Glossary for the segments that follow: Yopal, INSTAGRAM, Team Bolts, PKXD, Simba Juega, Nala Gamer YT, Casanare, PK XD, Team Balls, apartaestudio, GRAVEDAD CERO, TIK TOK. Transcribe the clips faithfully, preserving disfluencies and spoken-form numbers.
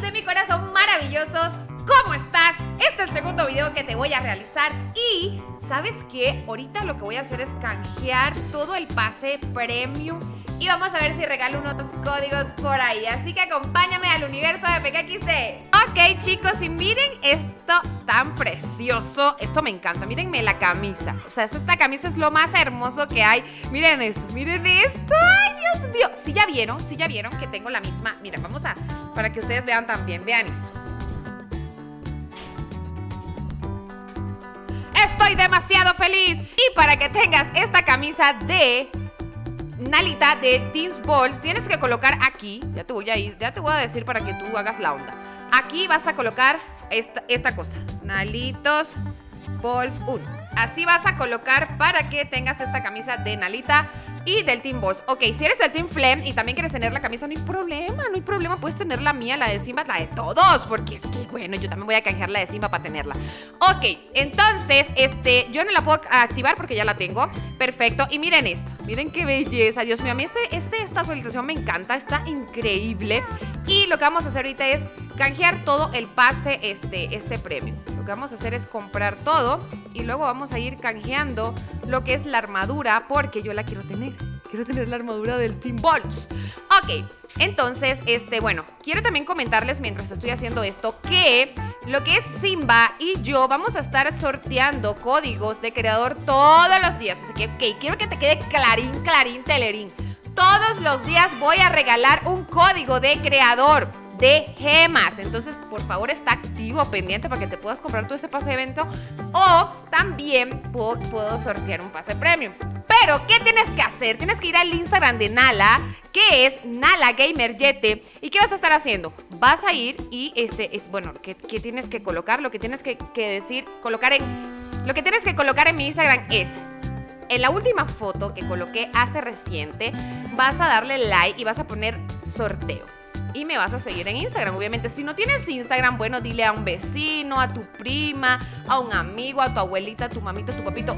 de mi corazón maravillosos, ¿cómo estás? Este es el segundo video que te voy a realizar y ¿sabes qué? Ahorita lo que voy a hacer es canjear todo el pase premium y vamos a ver si regalo unos códigos por ahí, así que acompáñame al universo de P K X D. Ok chicos, y miren esto tan precioso, esto me encanta, mírenme la camisa, o sea, esta camisa es lo más hermoso que hay, miren esto, miren esto, ay Dios mío, si ¿sí ya vieron, si ¿Sí ya vieron que tengo la misma? Mira, vamos a, para que ustedes vean también, vean esto. Estoy demasiado feliz. Y para que tengas esta camisa de Nalita de Team Balls, tienes que colocar aquí, ya te voy a ir, ya te voy a decir para que tú hagas la onda. Aquí vas a colocar esta, esta cosa, Nalitos Balls uno. Así vas a colocar para que tengas esta camisa de Nalita y del Team Bolts. Ok, si eres del Team Flem y también quieres tener la camisa, no hay problema, no hay problema. Puedes tener la mía, la de Simba, la de todos, porque es que, bueno, yo también voy a canjear la de Simba para tenerla. Ok, entonces, este, yo no la puedo activar porque ya la tengo. Perfecto, y miren esto, miren qué belleza. Dios mío, a mí este, este, esta solicitación me encanta, está increíble. Y lo que vamos a hacer ahorita es canjear todo el pase, este, este premio. Lo que vamos a hacer es comprar todo y luego vamos a ir canjeando lo que es la armadura, porque yo la quiero tener. Quiero tener la armadura del Team Bolts. Ok, entonces, este, bueno, quiero también comentarles mientras estoy haciendo esto que lo que es Simba y yo vamos a estar sorteando códigos de creador todos los días. Así que, ok, quiero que te quede clarín, clarín, telerín. Todos los días voy a regalar un código de creador de gemas, entonces por favor está activo, pendiente para que te puedas comprar tú ese pase de evento, o también puedo, puedo sortear un pase premium. Pero ¿qué tienes que hacer? Tienes que ir al Instagram de Nala, que es Nala Gamer Y T. ¿Y qué vas a estar haciendo? Vas a ir y este es bueno, ¿qué, qué tienes que colocar? Lo que tienes que, que decir, colocar en lo que tienes que colocar en mi Instagram es en la última foto que coloqué hace reciente, vas a darle like y vas a poner sorteo. Y me vas a seguir en Instagram, obviamente. Si no tienes Instagram, bueno, dile a un vecino, a tu prima, a un amigo, a tu abuelita, a tu mamita, a tu papito,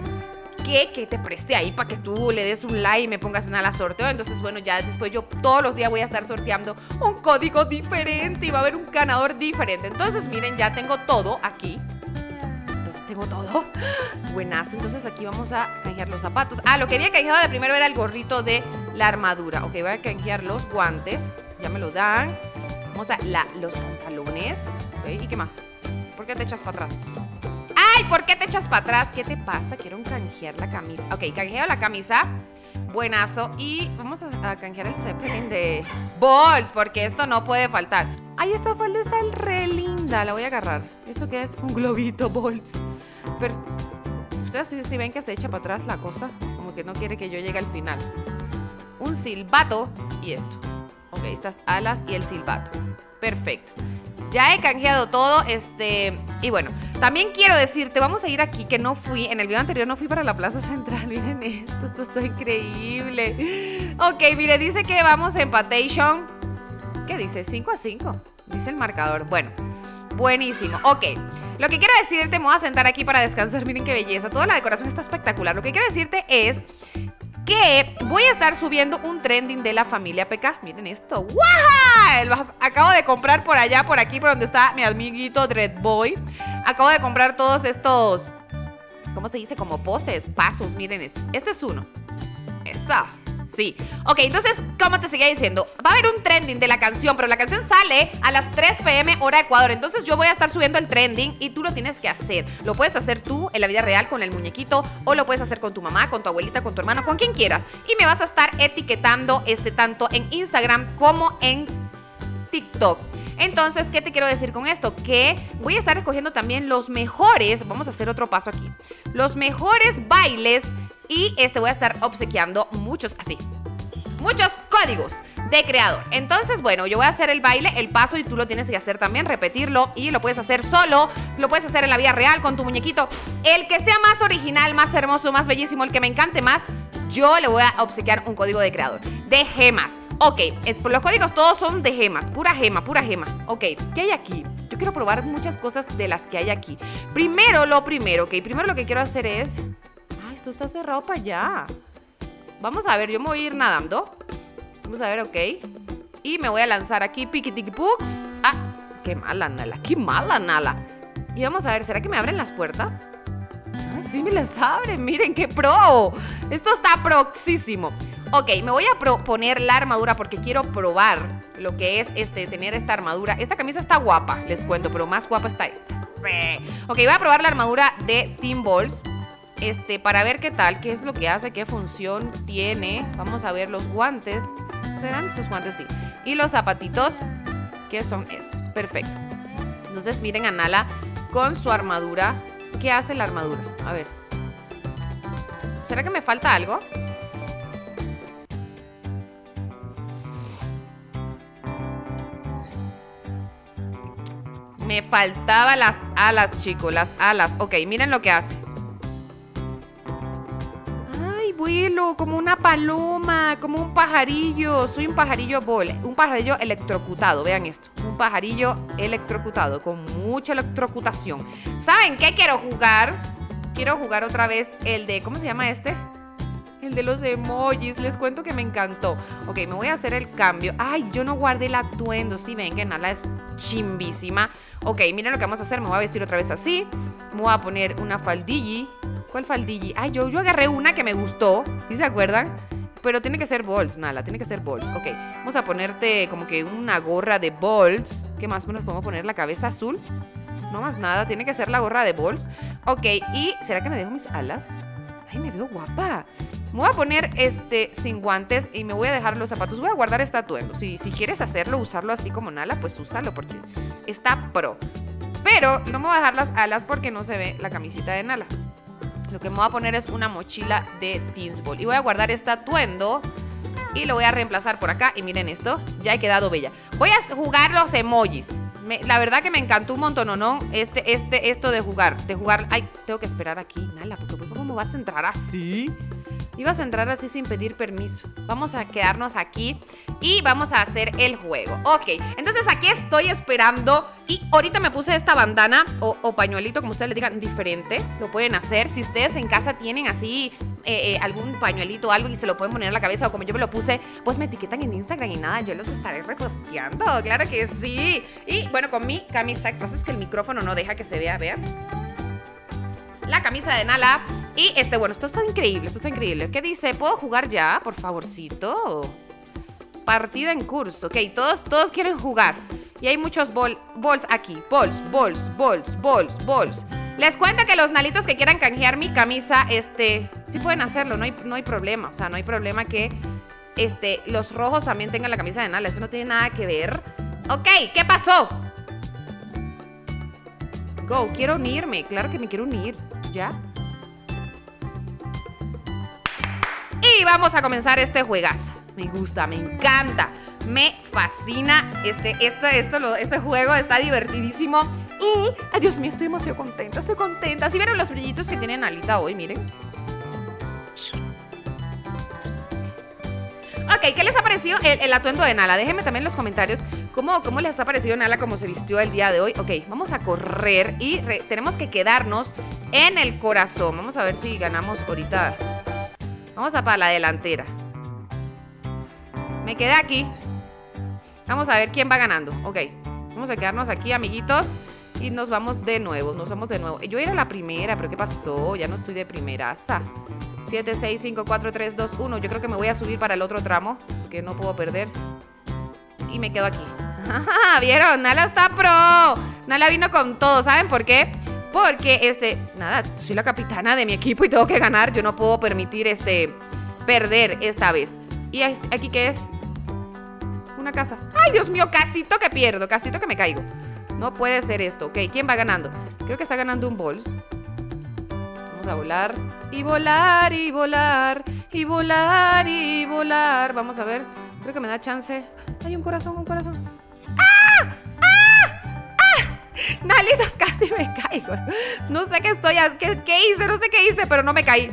que, que te preste ahí para que tú le des un like y me pongas en la sorteo. Entonces, bueno, ya después yo todos los días voy a estar sorteando un código diferente y va a haber un ganador diferente. Entonces, miren, ya tengo todo aquí. Tengo todo. Buenazo. Entonces aquí vamos a canjear los zapatos. Ah, lo que había canjeado de primero era el gorrito de la armadura. Ok, voy a canjear los guantes. Ya me lo dan. Vamos a la, los pantalones. Ok, ¿y qué más? ¿Por qué te echas para atrás? ¡Ay! ¿Por qué te echas para atrás? ¿Qué te pasa? Quiero canjear la camisa. Ok, canjeo la camisa. Buenazo. Y vamos a, a canjear el Zeppelin de Bolts, porque esto no puede faltar. Ay, esta falda está re linda. La voy a agarrar. ¿Esto qué es? Un globito Bolts. Pero ustedes sí, sí ven que se echa para atrás la cosa, como que no quiere que yo llegue al final. Un silbato y esto. Ok, estas alas y el silbato. Perfecto. Ya he canjeado todo, este, y bueno, también quiero decirte, vamos a ir aquí, que no fui, en el video anterior no fui para la plaza central, miren esto, esto está increíble. Ok, mire, dice que vamos a empatation, ¿qué dice? cinco a cinco, dice el marcador, bueno, buenísimo. Ok, lo que quiero decirte, me voy a sentar aquí para descansar, miren qué belleza, toda la decoración está espectacular. Lo que quiero decirte es que voy a estar subiendo un trending de la familia P K. Miren esto. ¡Wow! Acabo de comprar por allá, por aquí, por donde está mi amiguito Dreadboy. Acabo de comprar todos estos, ¿cómo se dice? Como poses, pasos. Miren esto. Este es uno. Esa. Sí. Ok, entonces, ¿cómo te seguía diciendo? Va a haber un trending de la canción, pero la canción sale a las tres p m hora de Ecuador. Entonces yo voy a estar subiendo el trending y tú lo tienes que hacer. Lo puedes hacer tú en la vida real con el muñequito, o lo puedes hacer con tu mamá, con tu abuelita, con tu hermano, con quien quieras. Y me vas a estar etiquetando este, tanto en Instagram como en TikTok. Entonces, ¿qué te quiero decir con esto? Que voy a estar escogiendo también los mejores, vamos a hacer otro paso aquí, los mejores bailes. Y este voy a estar obsequiando muchos, así, muchos códigos de creador. Entonces, bueno, yo voy a hacer el baile, el paso, y tú lo tienes que hacer también, repetirlo. Y lo puedes hacer solo, lo puedes hacer en la vida real con tu muñequito. El que sea más original, más hermoso, más bellísimo, el que me encante más, yo le voy a obsequiar un código de creador de gemas. Ok, los códigos todos son de gemas, pura gema, pura gema. Ok, ¿qué hay aquí? Yo quiero probar muchas cosas de las que hay aquí. Primero, lo primero, ok, primero lo que quiero hacer es... Tú estás cerrado para allá. Vamos a ver, yo me voy a ir nadando. Vamos a ver, ok. Y me voy a lanzar aquí, piquitiquipux. Ah, Qué mala, Nala. Qué mala, Nala. Y vamos a ver, ¿será que me abren las puertas? Ay, sí me las abren. Miren, qué pro. Esto está proxísimo. Ok, me voy a proponer la armadura porque quiero probar lo que es este, tener esta armadura. Esta camisa está guapa, les cuento, pero más guapa está esta. Sí. Ok, voy a probar la armadura de Team Balls. Este, para ver qué tal, qué es lo que hace, qué función tiene. Vamos a ver los guantes. ¿Serán estos guantes? Sí. Y los zapatitos, que son estos. Perfecto. Entonces miren a Nala con su armadura. ¿Qué hace la armadura? A ver. ¿Será que me falta algo? Me faltaban las alas, chicos. Las alas. Ok, miren lo que hace. Vuelo, como una paloma, como un pajarillo. Soy un pajarillo bol, un pajarillo electrocutado. Vean esto, un pajarillo electrocutado, con mucha electrocutación. ¿Saben qué quiero jugar? Quiero jugar otra vez el de, ¿cómo se llama este? El de los emojis, les cuento que me encantó. Ok, me voy a hacer el cambio. Ay, yo no guardé el atuendo, sí, ven que Nala es chimbísima. Ok, miren lo que vamos a hacer, me voy a vestir otra vez así. Me voy a poner una faldilli. ¿Cuál faldilli? Ay, yo, yo agarré una que me gustó, ¿sí se acuerdan? Pero tiene que ser Bolts, Nala, tiene que ser Bolts. Ok, vamos a ponerte como que una gorra de Bolts. ¿Qué más? Nos podemos poner la cabeza azul. No más nada, tiene que ser la gorra de Bolts. Ok, y ¿será que me dejo mis alas? Ay, me veo guapa. Me voy a poner este sin guantes y me voy a dejar los zapatos. Voy a guardar este atuendo. Si, si quieres hacerlo, usarlo así como Nala, pues úsalo porque está pro. Pero no me voy a dejar las alas porque no se ve la camisita de Nala. Lo que me voy a poner es una mochila de Team Balls. Y voy a guardar este atuendo y lo voy a reemplazar por acá. Y miren esto, ya he quedado bella. Voy a jugar los emojis. Me, la verdad que me encantó un montón, ¿o no? Este, este, esto de jugar, de jugar. Ay, tengo que esperar aquí, Nala, porque ¿cómo me vas a entrar así? Ibas a entrar así sin pedir permiso. Vamos a quedarnos aquí y vamos a hacer el juego. Ok, entonces aquí estoy esperando. Y ahorita me puse esta bandana o, o pañuelito, como ustedes le digan, diferente. Lo pueden hacer, si ustedes en casa tienen así eh, eh, algún pañuelito o algo y se lo pueden poner en la cabeza, o como yo me lo puse, pues me etiquetan en Instagram y nada, yo los estaré reposteando, claro que sí. Y bueno, con mi camisa, lo que pasa es que el micrófono no deja que se vea, vean. La camisa de Nala. Y este, bueno, esto está increíble, esto está increíble. ¿Qué dice? ¿Puedo jugar ya? Por favorcito. Partida en curso. Ok, todos, todos quieren jugar. Y hay muchos bol, bols aquí. Bols, bols, bols, bols, bols. Les cuento que los nalitos que quieran canjear mi camisa, este, sí pueden hacerlo, no hay, no hay problema. O sea, no hay problema que este, los rojos también tengan la camisa de Nala. Eso no tiene nada que ver. Ok, ¿qué pasó? Go, quiero unirme. Claro que me quiero unir. ¿Ya? Y vamos a comenzar este juegazo. Me gusta, me encanta. Me fascina este, este, este, este juego, está divertidísimo. Y, ay Dios mío, estoy demasiado contenta, estoy contenta. ¿Sí vieron los brillitos que tiene Nalita hoy? Miren. Ok, ¿qué les ha parecido el, el atuendo de Nala? Déjenme también en los comentarios cómo, cómo les ha parecido Nala, cómo se vistió el día de hoy. Ok, vamos a correr y re, tenemos que quedarnos en el corazón. Vamos a ver si ganamos ahorita. Vamos a para la delantera. Me quedé aquí. Vamos a ver quién va ganando. Ok, vamos a quedarnos aquí, amiguitos. Y nos vamos de nuevo, nos vamos de nuevo. Yo era la primera, pero ¿qué pasó? Ya no estoy de primera hasta siete, seis, cinco, cuatro, tres, dos, uno. Yo creo que me voy a subir para el otro tramo, porque no puedo perder. Y me quedo aquí. ¿Vieron? Nala está pro. Nala vino con todo, ¿saben por qué? Porque, este, nada, soy la capitana de mi equipo y tengo que ganar. Yo no puedo permitir, este, perder esta vez. ¿Y aquí qué es? Una casa. ¡Ay, Dios mío! Casito que pierdo, casito que me caigo. No puede ser esto. Ok, ¿quién va ganando? Creo que está ganando un Balls. Vamos a volar. Y volar, y volar. Y volar, y volar. Vamos a ver. Creo que me da chance. Hay un corazón, un corazón. ¡Ah! ¡Ah! ¡Ah! Nalitos, casi me caigo. No sé qué estoy... ¿Qué, qué hice? No sé qué hice, pero no me caí.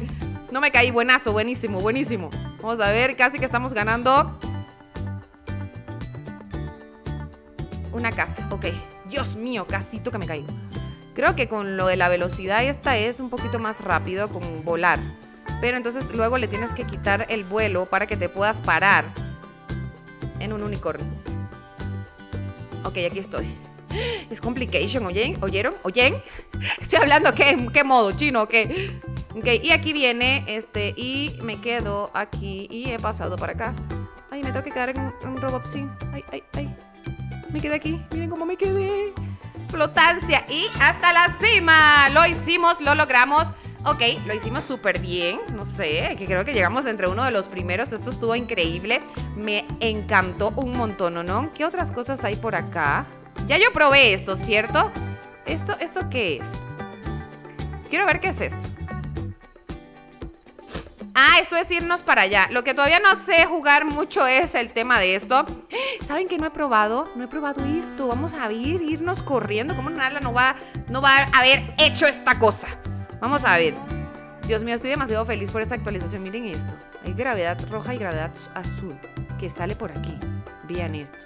No me caí. Buenazo, buenísimo, buenísimo. Vamos a ver. Casi que estamos ganando... Una casa, ok. Dios mío, casito que me caigo. Creo que con lo de la velocidad esta es un poquito más rápido con volar. Pero entonces luego le tienes que quitar el vuelo para que te puedas parar en un unicornio. Ok, aquí estoy. Es complication, ¿oyen? ¿Oyeron? ¿Oyen? Estoy hablando, ¿qué? ¿En qué modo? ¿Chino? ¿Qué? Ok, y aquí viene, este, y me quedo aquí, y he pasado para acá. Ay, me tengo que quedar en un Robopsin. Ay, ay, ay. Me quedé aquí, miren cómo me quedé. Flotancia, y hasta la cima. Lo hicimos, lo logramos. Ok, lo hicimos súper bien, no sé, que creo que llegamos entre uno de los primeros. Esto estuvo increíble, me encantó un montón, ¿no? ¿Qué otras cosas hay por acá? Ya yo probé esto, ¿cierto? ¿Esto, esto qué es? Quiero ver qué es esto. Ah, esto es irnos para allá. Lo que todavía no sé jugar mucho es el tema de esto. ¿Saben qué no he probado? No he probado esto, vamos a ir, irnos corriendo. ¿Cómo Nala no va, no va a haber hecho esta cosa? Vamos a ver. Dios mío, estoy demasiado feliz por esta actualización. Miren esto. Hay gravedad roja y gravedad azul que sale por aquí. Vean esto.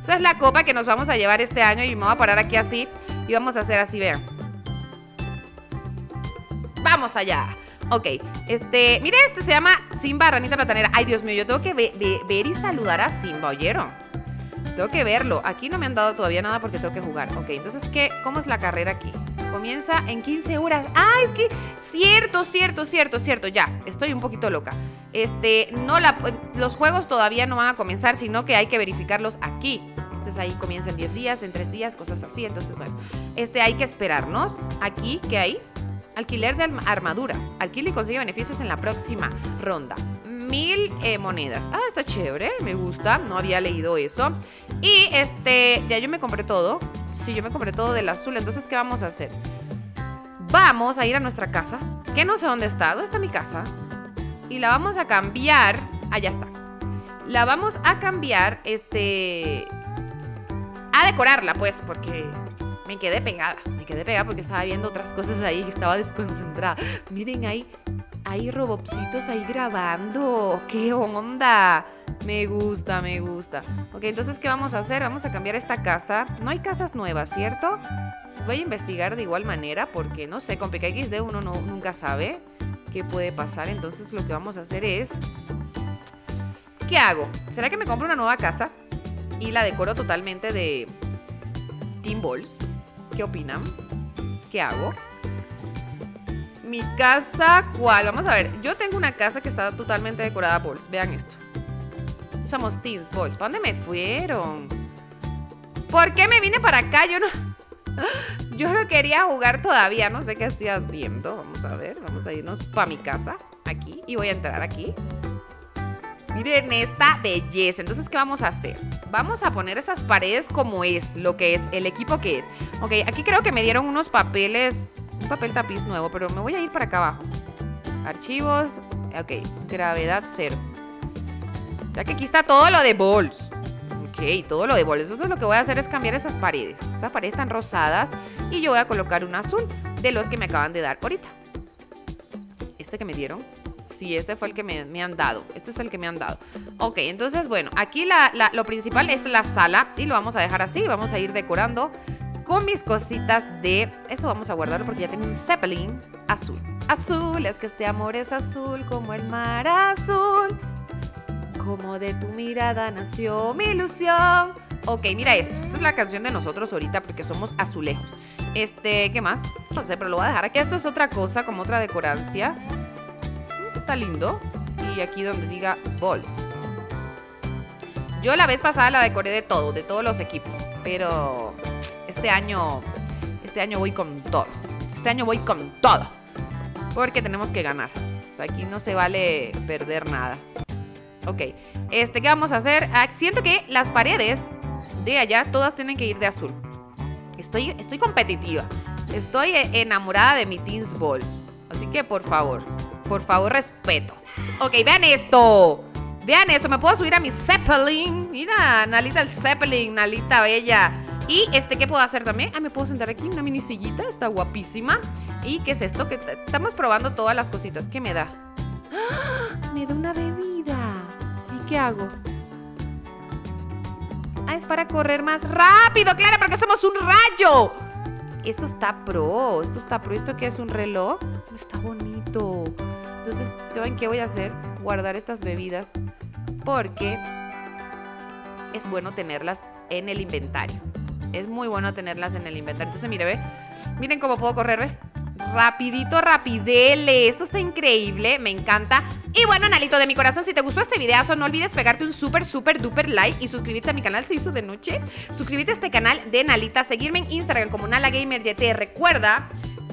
Esa es la copa que nos vamos a llevar este año. Y me voy a parar aquí así. Y vamos a hacer así, vean. ¡Vamos allá! Ok, este, mire, este se llama Simba, ranita platanera. Ay, Dios mío, yo tengo que ve, ve, ver y saludar a Simba, ¿oyeron? Tengo que verlo. Aquí no me han dado todavía nada porque tengo que jugar. Ok, entonces, ¿qué? ¿Cómo es la carrera aquí? Comienza en quince horas. Ah, es que cierto, cierto, cierto, cierto. Ya, estoy un poquito loca. Este, no la, los juegos todavía no van a comenzar, sino que hay que verificarlos aquí. Entonces ahí comienza en diez días, en tres días, cosas así. Entonces, bueno, este, hay que esperarnos. Aquí, ¿qué hay? Alquiler de armaduras. Alquila y consigue beneficios en la próxima ronda. Mil eh, monedas. Ah, está chévere, me gusta. No había leído eso. Y este, ya yo me compré todo. Sí, yo me compré todo del azul. Entonces, ¿qué vamos a hacer? Vamos a ir a nuestra casa, que no sé dónde está. ¿Dónde está mi casa? Y la vamos a cambiar. Allá está. La vamos a cambiar, este... a decorarla, pues, porque me quedé pegada. Me quedé pegada porque estaba viendo otras cosas ahí y estaba desconcentrada. Miren, ahí... hay robopsitos ahí grabando. ¡Qué onda! Me gusta, me gusta. Ok, entonces, ¿qué vamos a hacer? Vamos a cambiar esta casa. No hay casas nuevas, ¿cierto? Voy a investigar de igual manera porque, no sé, con P K X D uno no, nunca sabe qué puede pasar. Entonces, lo que vamos a hacer es... ¿qué hago? ¿Será que me compro una nueva casa y la decoro totalmente de Team Balls? ¿Qué opinan? ¿Qué hago? Mi casa, ¿cuál? Vamos a ver. Yo tengo una casa que está totalmente decorada a Balls. Vean esto. Somos Teams Bolts. ¿Para dónde me fueron? ¿Por qué me vine para acá? Yo no... yo no quería jugar todavía. No sé qué estoy haciendo. Vamos a ver. Vamos a irnos para mi casa. Aquí. Y voy a entrar aquí. Miren esta belleza. Entonces, ¿qué vamos a hacer? Vamos a poner esas paredes como es. Lo que es. El equipo que es. Ok. Aquí creo que me dieron unos papeles... un papel tapiz nuevo, pero me voy a ir para acá abajo. Archivos. Ok, gravedad cero. Ya que aquí está todo lo de Balls. Ok, todo lo de Balls. Entonces lo que voy a hacer es cambiar esas paredes. Esas paredes están rosadas. Y yo voy a colocar un azul de los que me acaban de dar ahorita. Este que me dieron. Sí, este fue el que me, me han dado. Este es el que me han dado. Ok, entonces bueno, aquí la, la, lo principal es la sala. Y lo vamos a dejar así. Vamos a ir decorando con mis cositas de... esto vamos a guardarlo porque ya tengo un Zeppelin azul. Azul, es que este amor es azul como el mar azul. Como de tu mirada nació mi ilusión. Ok, mira esto. Esta es la canción de nosotros ahorita porque somos azulejos. Este, ¿qué más? No sé, pero lo voy a dejar aquí. Esto es otra cosa, como otra decorancia. Está lindo. Y aquí donde diga Bolts. Yo la vez pasada la decoré de todo, de todos los equipos. Pero... Este año, este año voy con todo. Este año voy con todo. Porque tenemos que ganar. O sea, aquí no se vale perder nada. Ok. Este, ¿qué vamos a hacer? Ah, siento que las paredes de allá todas tienen que ir de azul. Estoy, estoy competitiva. Estoy enamorada de mi Team Balls. Así que, por favor, por favor, respeto. Ok, vean esto. Vean esto. Me puedo subir a mi Zeppelin. Mira, Nalita el Zeppelin. Nalita bella. Y este, ¿qué puedo hacer también? Ah, me puedo sentar aquí, una mini sillita, está guapísima. ¿Y qué es esto? Que estamos probando todas las cositas. ¿Qué me da? ¡Ah! Me da una bebida. ¿Y qué hago? Ah, es para correr más rápido, claro, porque somos un rayo. Esto está pro, esto está pro. ¿Esto qué es? ¿Un reloj? Está bonito. Entonces, ¿saben qué voy a hacer? Guardar estas bebidas porque es bueno tenerlas en el inventario. Es muy bueno tenerlas en el inventario. Entonces, mire, ve. Miren cómo puedo correr, ve. Rapidito, rapidele. Esto está increíble, me encanta. Y bueno, Nalito de mi corazón, si te gustó este videazo, no olvides pegarte un súper, súper, duper like y suscribirte a mi canal, se hizo de noche. Suscríbete a este canal de Nalita, seguirme en Instagram como Nala Gamer Y T. Recuerda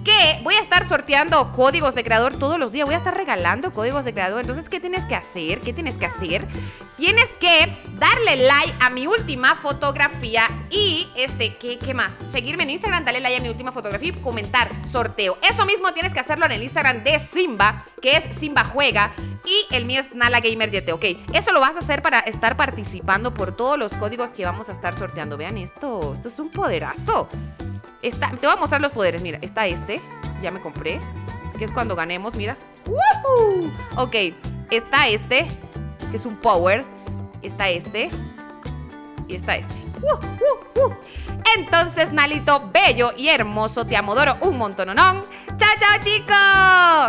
que voy a estar sorteando códigos de creador todos los días. Voy a estar regalando códigos de creador. Entonces, ¿qué tienes que hacer? ¿Qué tienes que hacer? Tienes que darle like a mi última fotografía. Y, este, ¿qué, qué más? Seguirme en Instagram, darle like a mi última fotografía y comentar sorteo. Eso mismo tienes que hacerlo en el Instagram de Simba, que es Simba Juega. Y el mío es Nala Gamer Y T, ok. Eso lo vas a hacer para estar participando por todos los códigos que vamos a estar sorteando. Vean esto, esto es un poderazo. Está, te voy a mostrar los poderes, mira, está este, ya me compré, que es cuando ganemos, mira. ¡Woohoo! Ok, está este, que es un power, está este, y está este. ¡Uh, uh, uh! Entonces, Nalito, bello y hermoso, te amodoro un montononón. ¡Chao, chao, chicos!